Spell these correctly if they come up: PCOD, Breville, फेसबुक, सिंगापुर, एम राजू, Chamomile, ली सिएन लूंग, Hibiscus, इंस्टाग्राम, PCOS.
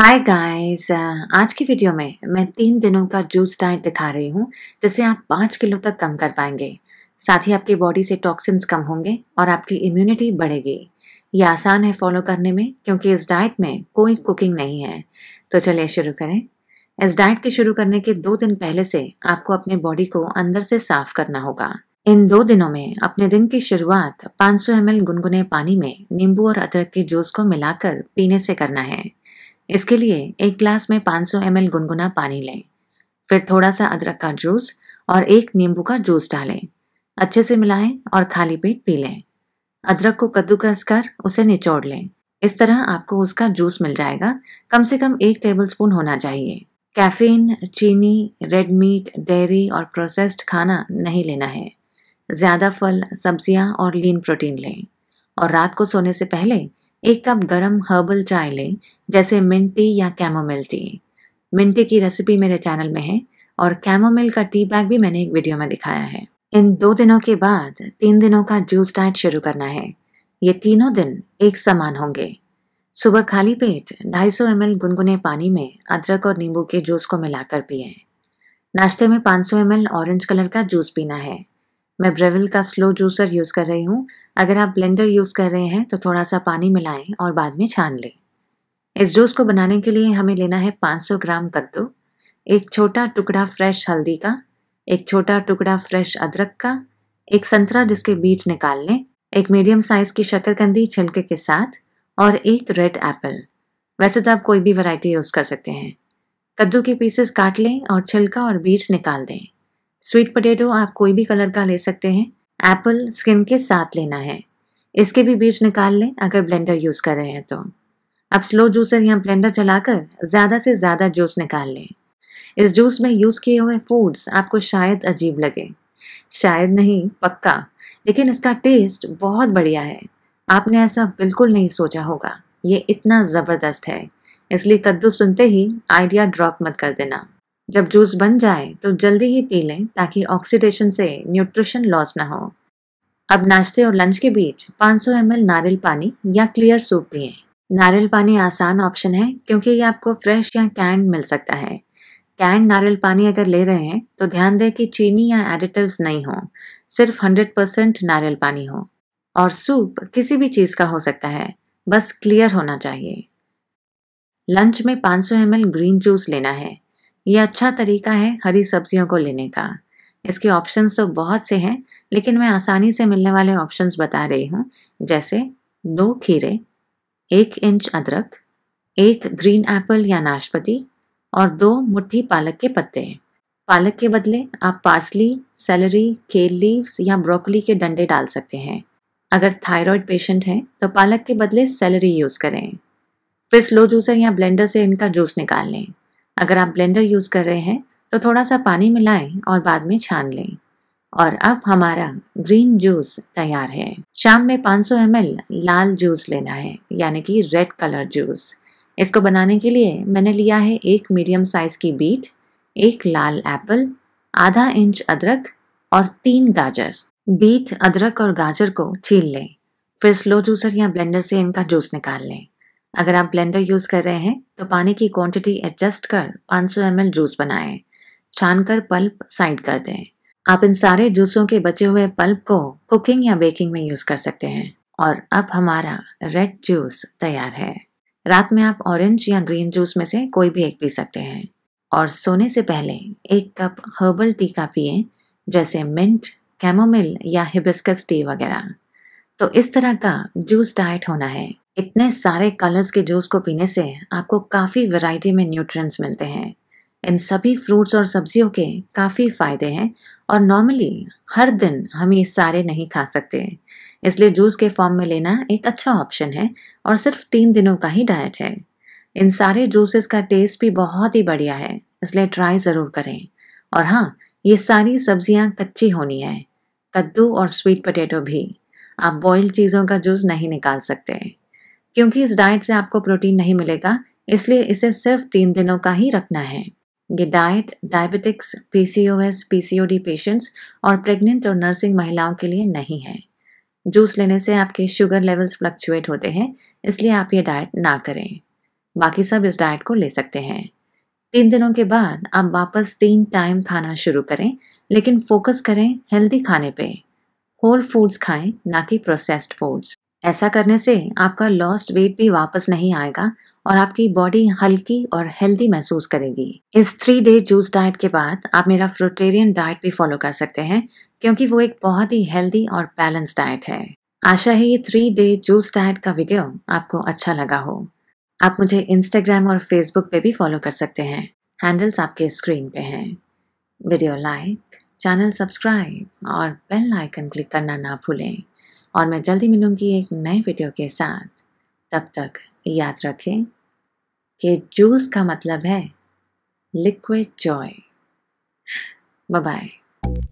Hi guys, आज की video में मैं 3 दिनों का जूस डाइट दिखा रही हूँ जिसे आप 5 किलो तक कम कर पाएंगे। साथ ही आपकी बॉडी से टॉक्सिन्स कम होंगे और आपकी इम्यूनिटी बढ़ेगी। ये आसान है फॉलो करने में क्योंकि इस डाइट में कोई कुकिंग नहीं है। तो चलिए शुरू करें। इस डाइट के शुरू करने के 2 दिन पहले से आपको अपने बॉडी को अंदर से साफ करना होगा। इन 2 दिनों में अपने दिन की शुरुआत 500 ml गुनगुने पानी में नींबू और अदरक के जूस को मिलाकर पीने से करना है। इसके लिए एक ग्लास में 500 ml गुनगुना पानी लें, फिर थोड़ा सा अदरक का जूस और 1 नींबू का जूस डालें। अच्छे से मिलाएं और खाली पेट पी लें। अदरक को कद्दूकस कर उसे निचोड़ लें। इस तरह आपको उसका जूस मिल जाएगा। कम से कम 1 टेबलस्पून होना चाहिए। कैफीन, चीनी, रेड मीट, डेयरी और प्रोसेस्ड खाना नहीं लेना है। ज़्यादा फल, सब्जियाँ और लीन प्रोटीन लें। और रात को सोने से पहले 1 कप गरम हर्बल चाय लें, जैसे मिंट टी या कैमोमिल टी। मिंट टी की रेसिपी मेरे चैनल में है और कैमोमिल का टी बैग भी मैंने एक वीडियो में दिखाया है। इन 2 दिनों के बाद 3 दिनों का जूस डाइट शुरू करना है। ये तीनों दिन एक समान होंगे। सुबह खाली पेट 250 ml गुनगुने पानी में अदरक और नींबू के जूस को मिलाकर पिएं। नाश्ते में 500 ml ऑरेंज कलर का जूस पीना है। मैं ब्रेविल का स्लो जूसर यूज़ कर रही हूँ। अगर आप ब्लेंडर यूज़ कर रहे हैं तो थोड़ा सा पानी मिलाएं और बाद में छान लें। इस जूस को बनाने के लिए हमें लेना है 500 ग्राम कद्दू, एक छोटा टुकड़ा फ्रेश हल्दी का, एक छोटा टुकड़ा फ्रेश अदरक का, एक संतरा जिसके बीज निकाल लें, एक मीडियम साइज़ की शक्करकंदी छिलके के साथ और एक रेड एप्पल। वैसे तो आप कोई भी वैरायटी यूज़ कर सकते हैं। कद्दू के पीसेस काट लें और छिलका और बीज निकाल दें। स्वीट पोटैटो आप कोई भी कलर का ले सकते हैं। एप्पल स्किन के साथ लेना है। इसके भी बीज निकाल लें अगर ब्लेंडर यूज़ कर रहे हैं तो। अब स्लो जूसर या ब्लेंडर चलाकर ज़्यादा से ज़्यादा जूस निकाल लें। इस जूस में यूज़ किए हुए फूड्स आपको शायद अजीब लगे, शायद नहीं पक्का, लेकिन इसका टेस्ट बहुत बढ़िया है। आपने ऐसा बिल्कुल नहीं सोचा होगा। ये इतना ज़बरदस्त है, इसलिए कद्दू सुनते ही आइडिया ड्रॉप मत कर देना। जब जूस बन जाए तो जल्दी ही पी लें ताकि ऑक्सीडेशन से न्यूट्रिशन लॉस ना हो। अब नाश्ते और लंच के बीच 500 ml नारियल पानी या क्लियर सूप पिएं। नारियल पानी आसान ऑप्शन है क्योंकि ये आपको फ्रेश या कैंड मिल सकता है। कैंड नारियल पानी अगर ले रहे हैं तो ध्यान दें कि चीनी या एडिटिव्स नहीं हो, सिर्फ 100% नारियल पानी हो। और सूप किसी भी चीज़ का हो सकता है, बस क्लियर होना चाहिए। लंच में 500 ml ग्रीन जूस लेना है। यह अच्छा तरीका है हरी सब्जियों को लेने का। इसके ऑप्शंस तो बहुत से हैं, लेकिन मैं आसानी से मिलने वाले ऑप्शंस बता रही हूँ, जैसे 2 खीरे, 1 इंच अदरक, 1 ग्रीन एप्पल या नाशपाती और 2 मुट्ठी पालक के पत्ते। पालक के बदले आप पार्सली, सेलरी, केल लीव्स या ब्रोकली के डंडे डाल सकते हैं। अगर थायराइड पेशेंट हैं तो पालक के बदले सेलरी यूज़ करें। फिर स्लो जूसर या ब्लेंडर से इनका जूस निकाल लें। अगर आप ब्लेंडर यूज़ कर रहे हैं तो थोड़ा सा पानी मिलाएं और बाद में छान लें। और अब हमारा ग्रीन जूस तैयार है। शाम में 500 ml लाल जूस लेना है, यानी कि रेड कलर जूस। इसको बनाने के लिए मैंने लिया है 1 मीडियम साइज़ की बीट, 1 लाल एप्पल, ½ इंच अदरक और 3 गाजर। बीट, अदरक और गाजर को छील लें। फिर स्लो जूसर या ब्लेंडर से इनका जूस निकाल लें। अगर आप ब्लेंडर यूज़ कर रहे हैं तो पानी की क्वांटिटी एडजस्ट कर 500 ml जूस बनाएं। छानकर पल्प साइड कर दें। आप इन सारे जूसों के बचे हुए पल्प को कुकिंग या बेकिंग में यूज़ कर सकते हैं। और अब हमारा रेड जूस तैयार है। रात में आप ऑरेंज या ग्रीन जूस में से कोई भी एक पी सकते हैं। और सोने से पहले 1 कप हर्बल टी का पिएं, जैसे मिंट, कैमोमिल या हिबिस्कस टी वगैरह। तो इस तरह का जूस डाइट होना है। इतने सारे कलर्स के जूस को पीने से आपको काफ़ी वैरायटी में न्यूट्रिएंट्स मिलते हैं। इन सभी फ्रूट्स और सब्जियों के काफ़ी फ़ायदे हैं और नॉर्मली हर दिन हम ये सारे नहीं खा सकते, इसलिए जूस के फॉर्म में लेना एक अच्छा ऑप्शन है। और सिर्फ 3 दिनों का ही डाइट है। इन सारे जूसेस का टेस्ट भी बहुत ही बढ़िया है, इसलिए ट्राई ज़रूर करें। और हाँ, ये सारी सब्जियाँ कच्ची होनी है, कद्दू और स्वीट पोटैटो भी। आप बॉइल्ड चीज़ों का जूस नहीं निकाल सकते क्योंकि इस डाइट से आपको प्रोटीन नहीं मिलेगा, इसलिए इसे सिर्फ 3 दिनों का ही रखना है। ये diet diabetics, PCOS, PCOD patients और प्रेग्नेंट और नर्सिंग महिलाओं के लिए नहीं है। जूस लेने से आपके शुगर लेवल्स फ्लक्चुएट होते हैं, इसलिए आप ये डाइट ना करें। बाकी सब इस डाइट को ले सकते हैं। 3 दिनों के बाद आप वापस 3 टाइम खाना शुरू करें, लेकिन फोकस करें हेल्दी खाने पे। होल फूड्स खाएं, ना कि प्रोसेस्ड फूड्स। ऐसा करने से आपका लॉस्ट वेट भी वापस नहीं आएगा और आपकी बॉडी हल्की और हेल्दी महसूस करेगी। इस 3 डे जूस डाइट के बाद आप मेरा फ्रूटेरियन डाइट भी फॉलो कर सकते हैं, क्योंकि वो एक बहुत ही हेल्दी और बैलेंस डाइट है। आशा है ये 3 डे जूस डाइट का वीडियो आपको अच्छा लगा हो। आप मुझे इंस्टाग्राम और फेसबुक पे भी फॉलो कर सकते हैं, हैंडल्स आपके स्क्रीन पे हैं। वीडियो लाइक, चैनल सब्सक्राइब और बेल आइकन क्लिक करना ना भूलें। और मैं जल्दी मिलूंगी एक नए वीडियो के साथ। तब तक याद रखें कि जूस का मतलब है लिक्विड जॉय। Bye bye.